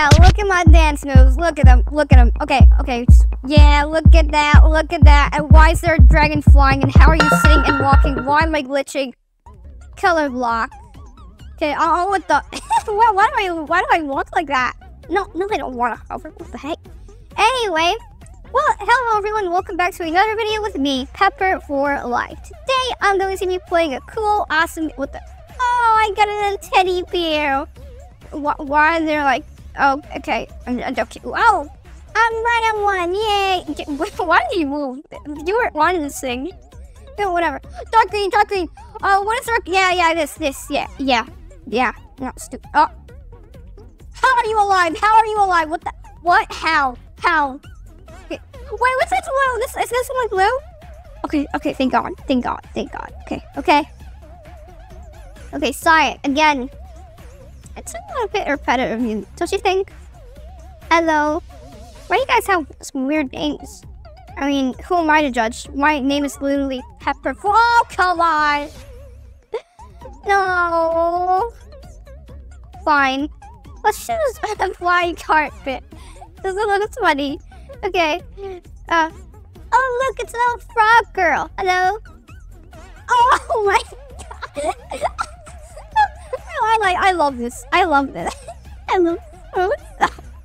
Yeah, look at my dance moves. Look at them. Look at them. Okay. Yeah, look at that. Look at that. And why is there a dragon flying? And how are you sitting and walking? Why am I glitching? Color block. Okay. Oh, what the? why do I walk like that? No, I don't want to hover. What the heck? Anyway. Well, hello everyone, welcome back to another video with me, Pepper for Life. Today, I'm going to see me playing a cool, awesome, what the... Oh, I got a little teddy bear. Why are they like... Oh, okay, I'm joking. Oh, I'm right on one, yay! Why did you move? You weren't wanting this thing. No, whatever. Dark green! Oh, what is dark... Yeah, this, yeah. No, stupid. Oh. How are you alive? What the... What? How? Wait, what's that blue? Is this one blue? Okay, thank God. Okay, sigh it again. It's a little bit repetitive, don't you think? Hello. Why do you guys have some weird names? I mean, who am I to judge? My name is literally Pepper. Oh, come on! No! Fine. Let's choose a flying carpet. This is a little funny. Okay. Oh look, it's a little frog girl. Hello. Oh my God. I love this. I love this.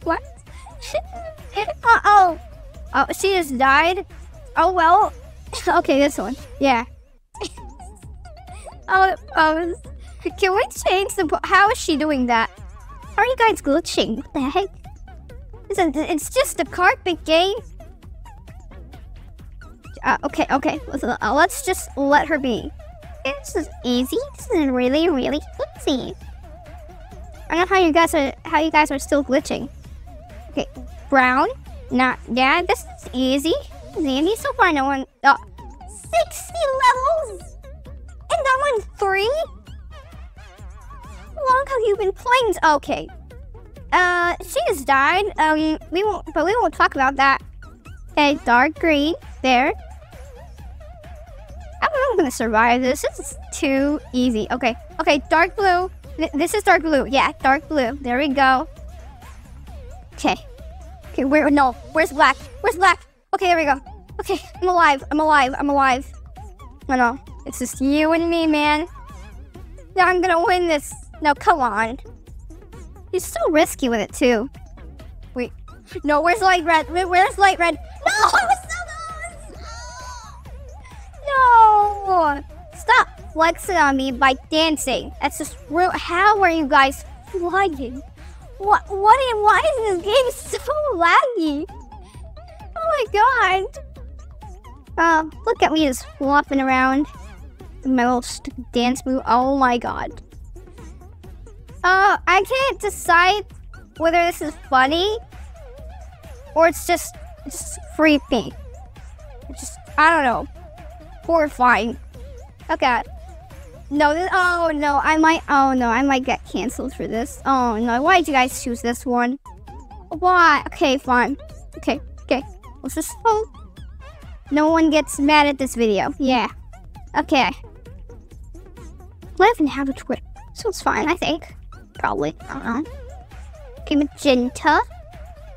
What? Uh-oh. Oh, she just died. Oh well. Okay, this one. Yeah. Oh, can we change the? How is she doing that? How are you guys glitching? What the heck? It's just a carpet game. Okay. Let's just let her be. This is easy. This is really, really easy. I don't know how you guys are still glitching. Okay, brown. Yeah. This is easy. Zandy. So far, no one. 60 levels. And that one's 3. How long have you been playing? Okay. She has died. We won't talk about that. Okay, dark green. There. I don't know if I'm gonna survive this. This is too easy. Okay, dark blue. This is dark blue. Yeah, dark blue. There we go. Okay, where's black? Where's black? Okay, there we go. Okay, I'm alive. No, it's just you and me, man. Now I'm gonna win this. No, come on. He's so risky with it too. Wait, no. Where's light red? No, I was so lost. No! Stop flexing on me by dancing. That's just real. How are you guys flying? What? Why is this game so laggy? Oh my God! Look at me just flopping around. My little dance move. Oh my God. I can't decide whether this is funny or it's just creepy. It's just, I don't know, horrifying. Okay. No, this, I might get canceled for this. Oh no, why did you guys choose this one? Why? Okay, fine. Okay. Let's just hope no one gets mad at this video. Yeah. Okay. Live and have a Twitter, so it's fine, I think. Probably. I don't know. Okay, magenta.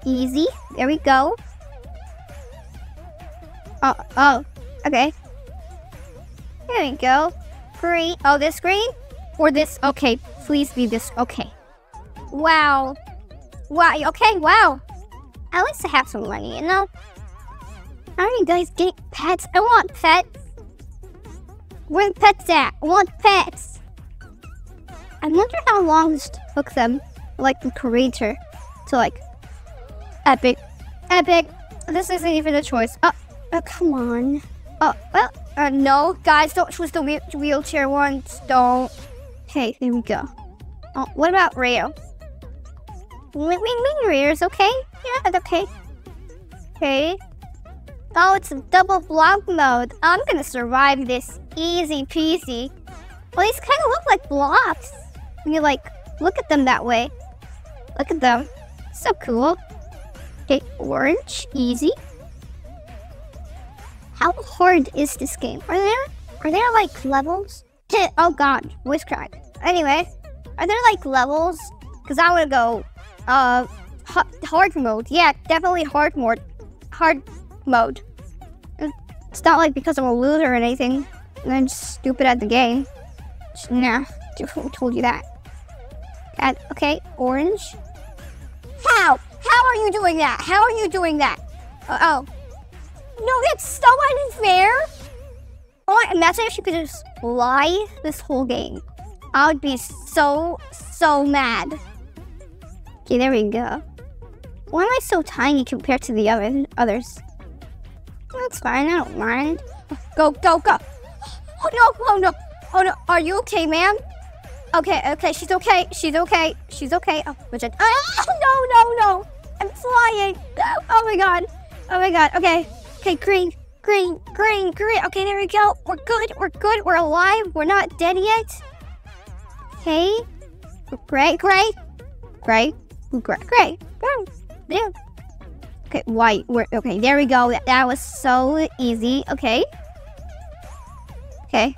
Easy. There we go. Oh. Okay. There we go. Green. Oh, this green? Or this? Okay. Please be this. Okay. Wow. Okay, wow. At least I have some money, you know? How are you guys getting pets? I want pets. Where are the pets at? I want pets. I wonder how long this took them, like the creator, to like, epic. This isn't even a choice. Oh, come on. Well, no, guys, don't choose the wheelchair ones. Don't. Okay, there we go. Oh, what about Rio? Wing Rio's okay. Yeah, okay. Okay. Oh, it's a double block mode. I'm gonna survive this easy peasy. Well, these kind of look like blocks. And you like, look at them that way. Look at them. So cool. Okay, orange. Easy. How hard is this game? Are there like levels? Oh God, voice crack. Anyway, are there like levels? Because I want to go Hard mode. Yeah, definitely hard mode. Hard mode. It's not like because I'm a loser or anything, and I'm just stupid at the game. Just, nah, who told you that? Okay, orange. How? How are you doing that? How are you doing that? No, that's so unfair. Oh, imagine if you could just lie this whole game. I would be so mad. Okay, there we go. Why am I so tiny compared to the others? That's fine, I don't mind. Go, go, go. Oh no, oh no, oh no. Are you okay, ma'am? Okay, she's okay, she's okay, she's okay. Oh, Bridget. Oh no, no, no. I'm flying. Oh my god. Oh my god. Okay, green. Okay, there we go. We're good. We're alive. We're not dead yet. Okay. Gray. Yeah. Okay, white. Okay, there we go. That was so easy. Okay. Play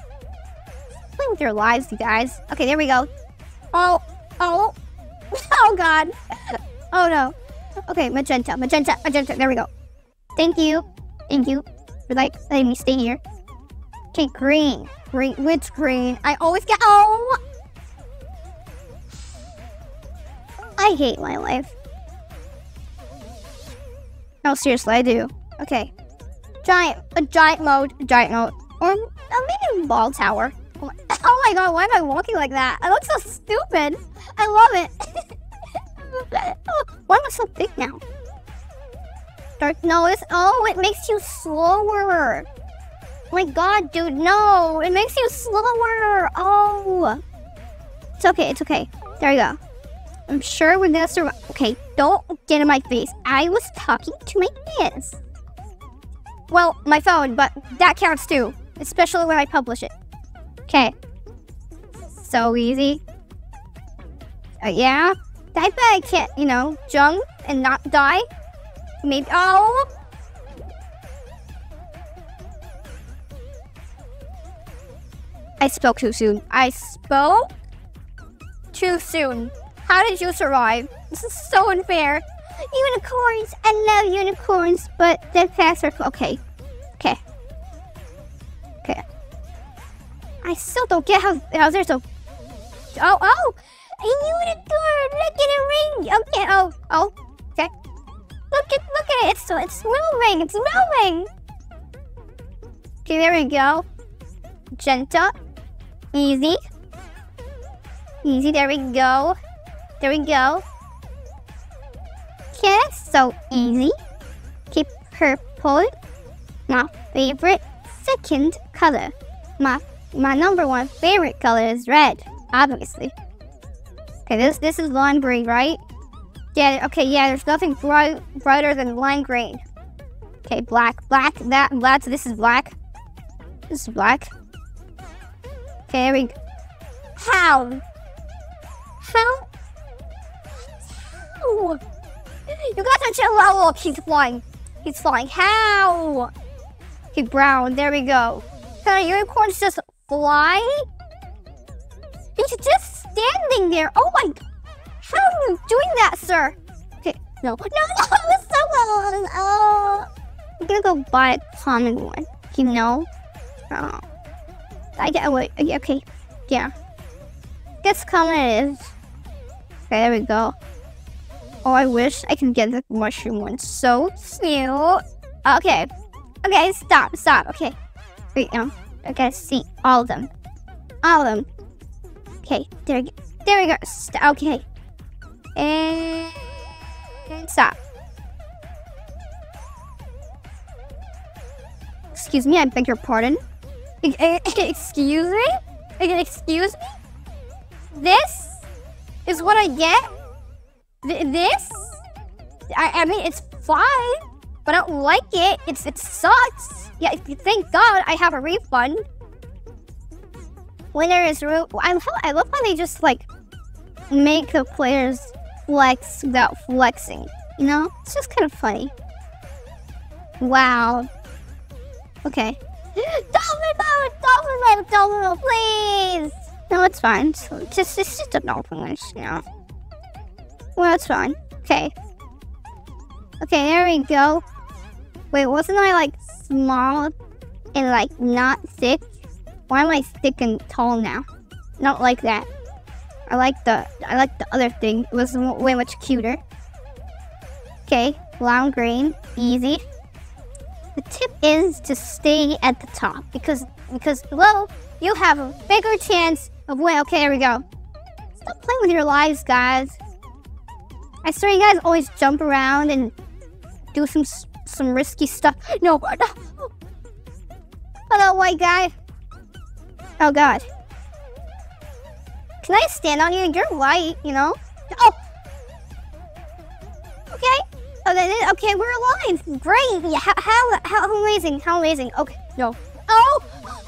with your lives, you guys. Okay, there we go. Oh god. Oh no. Okay, magenta. There we go. Thank you for like letting me stay here. Okay, green. Which green? I always get. Oh. I hate my life. No, seriously, I do. Okay. Giant mode. Or maybe ball tower. Oh my god, why am I walking like that? I look so stupid. I love it. Why am I so big now? Dark notice. Oh, it makes you slower. Oh my god, dude, no. It makes you slower. Oh. It's okay. There you go. I'm sure we're gonna survive. Okay, don't get in my face. I was talking to my hands. Well, my phone, but that counts too. Especially when I publish it. Okay. So easy. Yeah. I bet I can't, jump and not die. Maybe. Oh! I spoke too soon. How did you survive? This is so unfair. Unicorns! I love unicorns, but they're faster. Okay. I still don't get how they're so... Oh! A unicorn! Look at a ring! Okay, okay. Look at it! It's moving! It's moving! Okay, there we go. Magenta. Easy, there we go. Okay, that's so easy. Keep purple. My favorite second color. My number one favorite color is red, obviously. Okay, this is lime green, right? Yeah, okay, there's nothing brighter than lime green. Okay, black, that, so this is black. Okay, there we go. How? You guys are chill out. Look, he's flying. How? Okay, brown. There we go. Can our unicorns just fly? He's just standing there. Oh my! How are you doing that, sir? Okay, no. Oh, I'm gonna go buy a common one. Oh, I get away. Okay, yeah. Guess common it is. Okay, there we go. Oh, I wish I can get the mushroom one. So cute. Okay, stop. Okay. Wait, no. I gotta see all of them. Okay, there we go. Okay. And stop. Excuse me, I beg your pardon. Excuse me? This is what I get? This? I mean, it's fine, but I don't like it. It sucks. Yeah, thank God I have a refund. Winner is room. I love how they just make the players flex without flexing. It's just kind of funny. Wow. Okay. Dolphin mode, please. No, it's fine. It's just a dolphin. Well, that's fine. Okay. Okay, there we go. Wait, wasn't I like small and like not thick? Why am I thick and tall now? Not like that. I like the other thing. It was way much cuter. Okay, long green, easy. The tip is to stay at the top because well, you have a bigger chance of winning. Okay, there we go. Stop playing with your lives, guys. I swear you guys always jump around and do some risky stuff. No, no. Hello, white guy. Oh God. Can I stand on you? You're white, you know. Oh. Okay. Okay, we're aligned. Great. Yeah, how amazing. How amazing. Okay. No. Oh. No.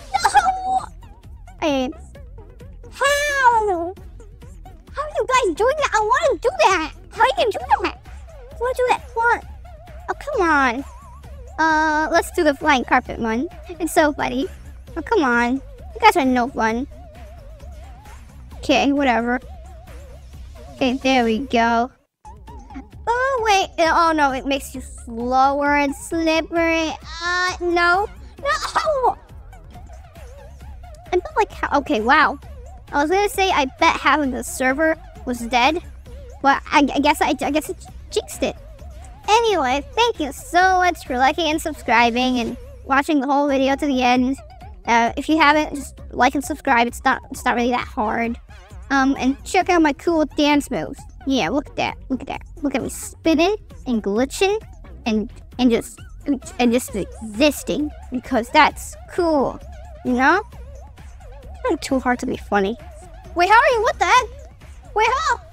Hey. How? How are you guys doing that? I want to do that. How do you do that? I want to do that. What? Oh, come on. Let's do the flying carpet one. It's so funny. Oh, come on. You guys are no fun. Okay, whatever. Okay, there we go. Oh, wait. Oh, no. It makes you slower and slippery. No. No! I felt like how... Okay, wow. I was gonna say I bet having the server was dead. Well, I guess it jinxed it. Anyway, thank you so much for liking and subscribing and watching the whole video to the end. If you haven't, just like and subscribe. It's not really that hard. And check out my cool dance moves. Yeah, look at that. Look at that. Look at me spinning and glitching and just existing because that's cool. You know? Not too hard to be funny. Wait, how are you? What the heck? Wait, how?